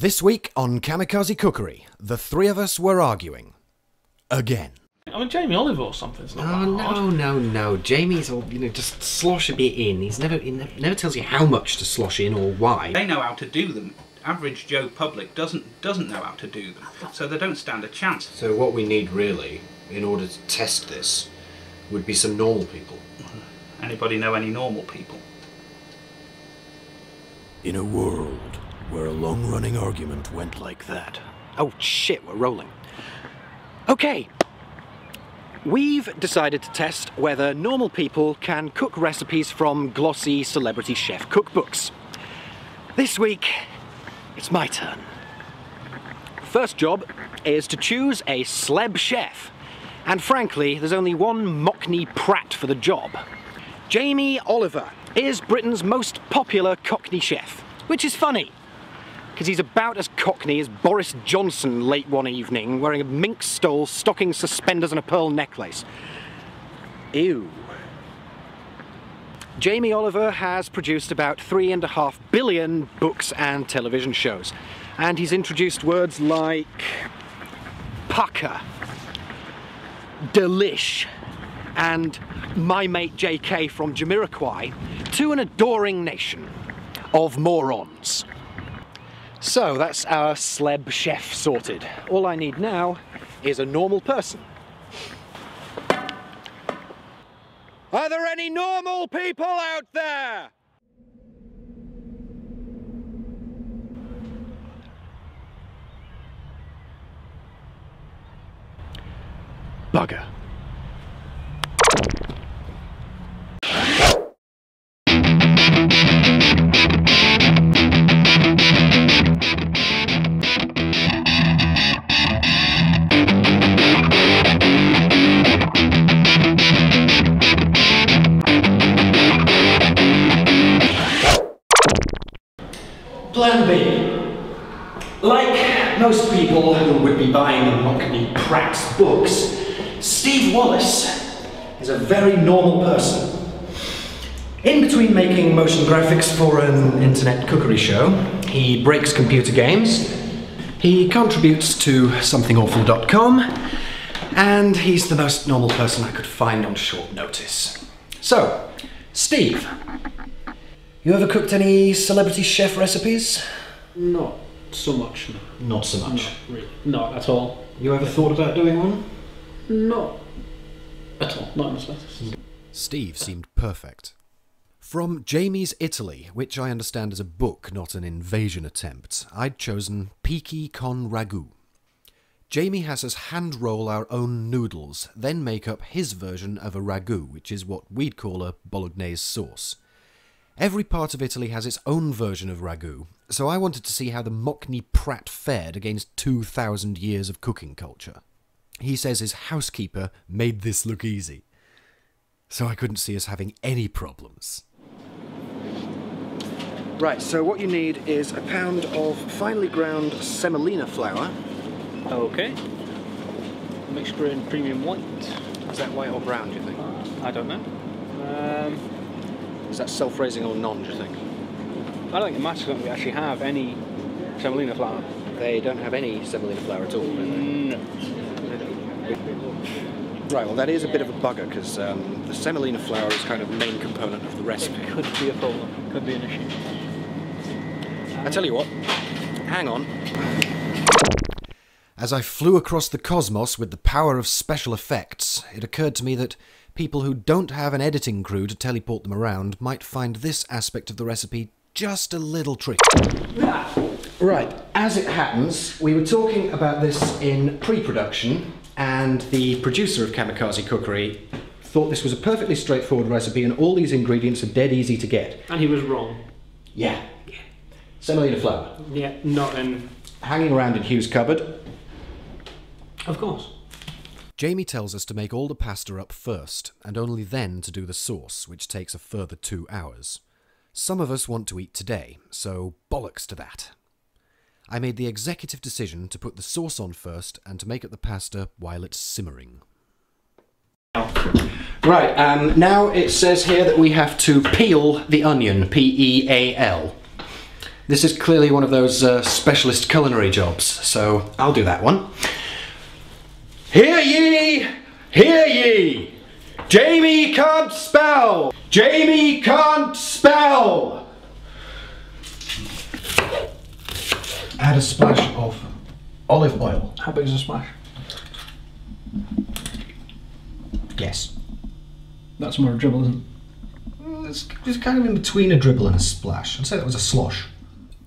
This week on Kamikaze Cookery, the three of us were arguing. Again. I mean, Jamie Oliver or something's not that hard. No. Jamie's all, just slosh a bit in. He never tells you how much to slosh in or why. They know how to do them. Average Joe public doesn't know how to do them, so they don't stand a chance. So what we need really, in order to test this, would be some normal people. Anybody know any normal people? In a world where a long-running argument went like that. Oh shit, we're rolling. Okay, we've decided to test whether normal people can cook recipes from glossy celebrity chef cookbooks. This week, it's my turn. First job is to choose a celeb chef. And frankly, there's only one mockney prat for the job. Jamie Oliver is Britain's most popular Cockney chef, which is funny, because he's about as Cockney as Boris Johnson late one evening, wearing a mink stole, stocking suspenders and a pearl necklace. Ew. Jamie Oliver has produced about 3.5 billion books and television shows, and he's introduced words like pucker, delish, and my mate JK from Jamiroquai to an adoring nation of morons. So that's our celeb chef sorted. All I need now is a normal person. Are there any normal people out there? Bugger. Plan B. Like most people who would be buying Mockney Pratt's books, Steve Wallace is a very normal person. In between making motion graphics for an internet cookery show, he breaks computer games, he contributes to somethingawful.com, and he's the most normal person I could find on short notice. So, Steve. You ever cooked any celebrity chef recipes? Not so much, no. Not so much? Not really. Not at all. You ever thought about doing one? Not at all. Not in the slightest. Steve seemed perfect. From Jamie's Italy, which I understand is a book, not an invasion attempt, I'd chosen Pici Con Ragu. Jamie has us hand roll our own noodles, then make up his version of a ragu, which is what we'd call a bolognese sauce. Every part of Italy has its own version of ragu, so I wanted to see how the Mockney Pratt fared against 2,000 years of cooking culture. He says his housekeeper made this look easy, so I couldn't see us having any problems. Right, so what you need is a pound of finely ground semolina flour. Okay. Mixed grain premium white. Is that white or brown, do you think? I don't know. Is that self-raising or non, do you think? I don't think it matters that we actually have any semolina flour. They don't have any semolina flour at all, do they? No. Right, well that is a bit of a bugger, because the semolina flour is kind of the main component of the recipe. It could be a problem, could be an issue. I tell you what, hang on. As I flew across the cosmos with the power of special effects, it occurred to me that people who don't have an editing crew to teleport them around might find this aspect of the recipe just a little tricky. Right, as it happens, we were talking about this in pre-production, and the producer of Kamikaze Cookery thought this was a perfectly straightforward recipe and all these ingredients are dead easy to get. And he was wrong. Yeah. Semolina flour. Yeah, not in... Hanging around in Hugh's cupboard. Of course. Jamie tells us to make all the pasta up first, and only then to do the sauce, which takes a further 2 hours. Some of us want to eat today, so bollocks to that. I made the executive decision to put the sauce on first, and to make up the pasta while it's simmering. Right, now it says here that we have to peel the onion, P-E-A-L. This is clearly one of those specialist culinary jobs, so I'll do that one. Hear ye! Hear ye! Jamie can't spell! Jamie can't spell! Add a splash of olive oil. How big is a splash? Yes. That's more a dribble, isn't it? It's kind of in between a dribble and a splash. I'd say that was a slosh.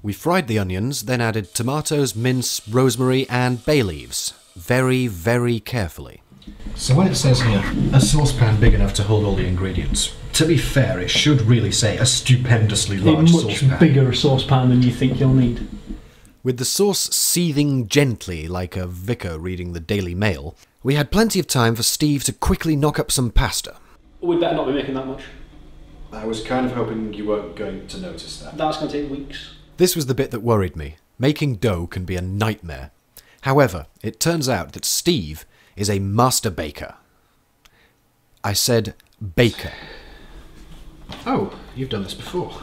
We fried the onions, then added tomatoes, mince, rosemary and bay leaves. Very, very carefully. So when it says here, a saucepan big enough to hold all the ingredients, to be fair, it should really say a stupendously large saucepan. Much bigger saucepan than you think you'll need. With the sauce seething gently like a vicar reading the Daily Mail, we had plenty of time for Steve to quickly knock up some pasta. We'd better not be making that much. I was kind of hoping you weren't going to notice that. That's going to take weeks. This was the bit that worried me. Making dough can be a nightmare. However, it turns out that Steve is a master baker. I said baker. Oh, you've done this before.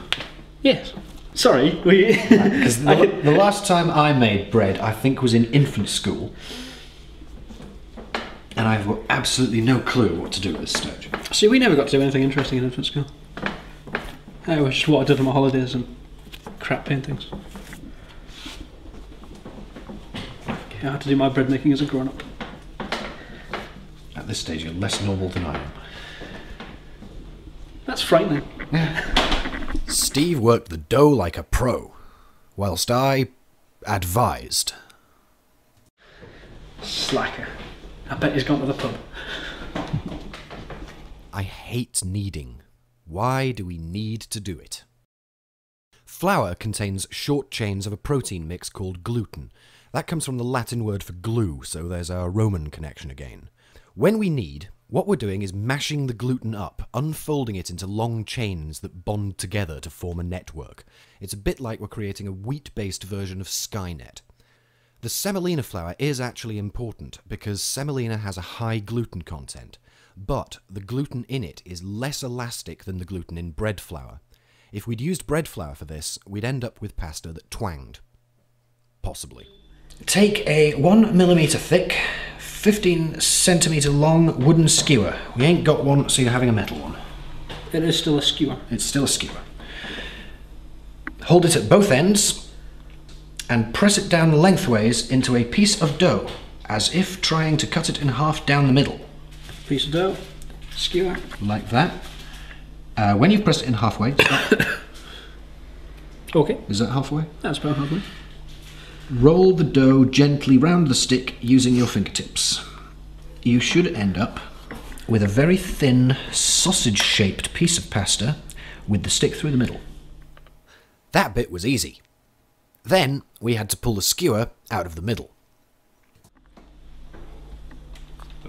Yes. Sorry. The last time I made bread, I think, was in infant school. And I've got absolutely no clue what to do at this stage. See, we never got to do anything interesting in infant school. It was just what I did on my holidays and crap paintings. I had to do my bread making as a grown-up. At this stage, you're less normal than I am. That's frightening. Steve worked the dough like a pro, whilst I advised. Slacker. I bet he's gone to the pub. I hate kneading. Why do we need to do it? Flour contains short chains of a protein mix called gluten. That comes from the Latin word for glue, so there's our Roman connection again. When we knead, what we're doing is mashing the gluten up, unfolding it into long chains that bond together to form a network. It's a bit like we're creating a wheat-based version of Skynet. The semolina flour is actually important, because semolina has a high gluten content, but the gluten in it is less elastic than the gluten in bread flour. If we'd used bread flour for this, we'd end up with pasta that twanged. Possibly. Take a 1mm thick, 15cm long wooden skewer. We ain't got one, so you're having a metal one. It is still a skewer. It's still a skewer. Hold it at both ends and press it down lengthways into a piece of dough, as if trying to cut it in half down the middle. Piece of dough, skewer. Like that. When you've pressed it in halfway, stop. Okay. Is that halfway? That's about halfway. Roll the dough gently round the stick using your fingertips. You should end up with a very thin, sausage-shaped piece of pasta with the stick through the middle. That bit was easy. Then we had to pull the skewer out of the middle.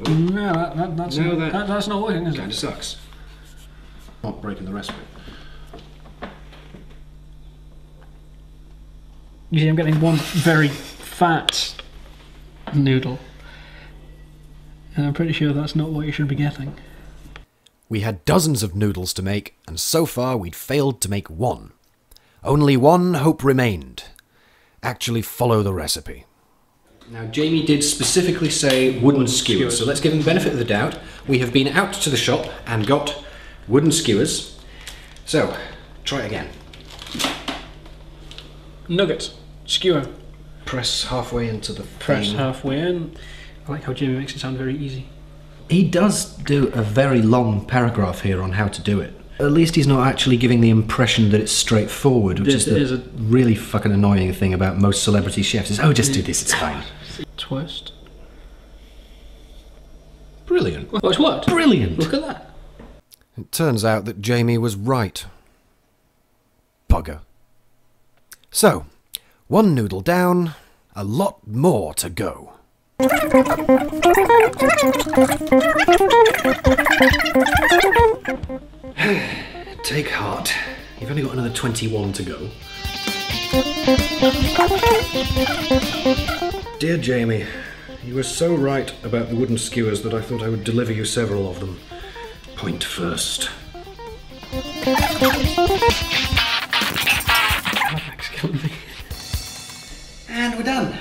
Oh. No, that's not working, is it? Kind of sucks. Not breaking the recipe. You see, I'm getting one very fat noodle, and I'm pretty sure that's not what you should be getting. We had dozens of noodles to make, and so far we'd failed to make one. Only one hope remained. Actually follow the recipe. Now, Jamie did specifically say wooden skewers, so let's give him the benefit of the doubt. We have been out to the shop and got wooden skewers. So, try it again. Nuggets. Skewer. Press halfway into the press halfway in. I like how Jamie makes it sound very easy. He does do a very long paragraph here on how to do it. At least he's not actually giving the impression that it's straightforward, which is a really fucking annoying thing about most celebrity chefs is, oh, just do this, it's fine. Twist. Brilliant. Well, it's worked. Brilliant. Look at that. It turns out that Jamie was right. Bugger. So, one noodle down, a lot more to go. Take heart. You've only got another 21 to go. Dear Jamie, you were so right about the wooden skewers that I thought I would deliver you several of them. Point first. And we're done.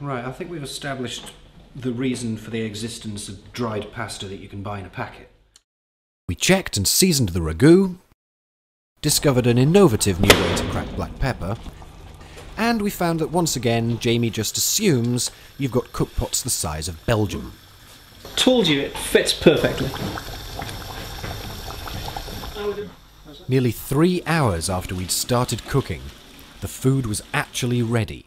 Right, I think we've established the reason for the existence of dried pasta that you can buy in a packet. We checked and seasoned the ragu, discovered an innovative new way to crack black pepper, and we found that once again Jamie just assumes you've got cookpots the size of Belgium. Told you it fits perfectly. Nearly 3 hours after we'd started cooking, the food was actually ready.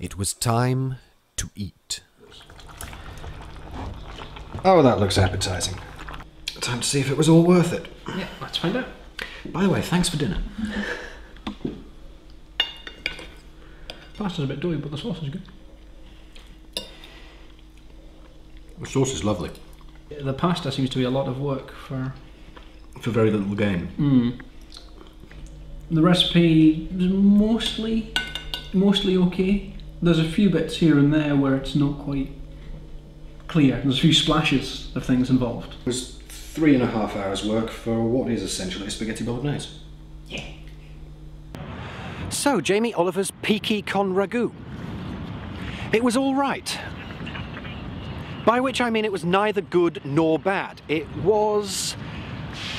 It was time to eat. Oh, that looks appetizing. Time to see if it was all worth it. Yeah, let's find out. By the way, thanks for dinner. Pasta's a bit doughy, but the sauce is good. The sauce is lovely. The pasta seems to be a lot of work for very little gain. Mm. The recipe is mostly okay. There's a few bits here and there where it's not quite clear. There's a few splashes of things involved. It was 3.5 hours work for what is essentially a spaghetti bolognese. Yeah. So Jamie Oliver's Pici Con Ragu. It was all right. By which I mean it was neither good nor bad. It was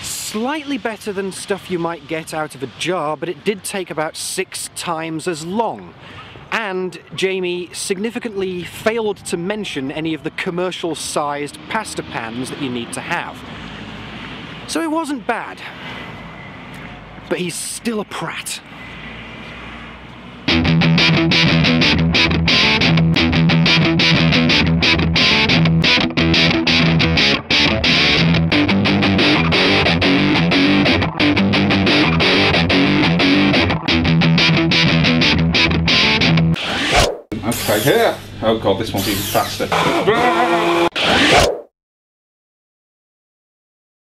slightly better than stuff you might get out of a jar, but it did take about 6 times as long. And Jamie significantly failed to mention any of the commercial-sized pasta pans that you need to have. So it wasn't bad, but he's still a prat. Okay, here! Oh god, this one's even faster.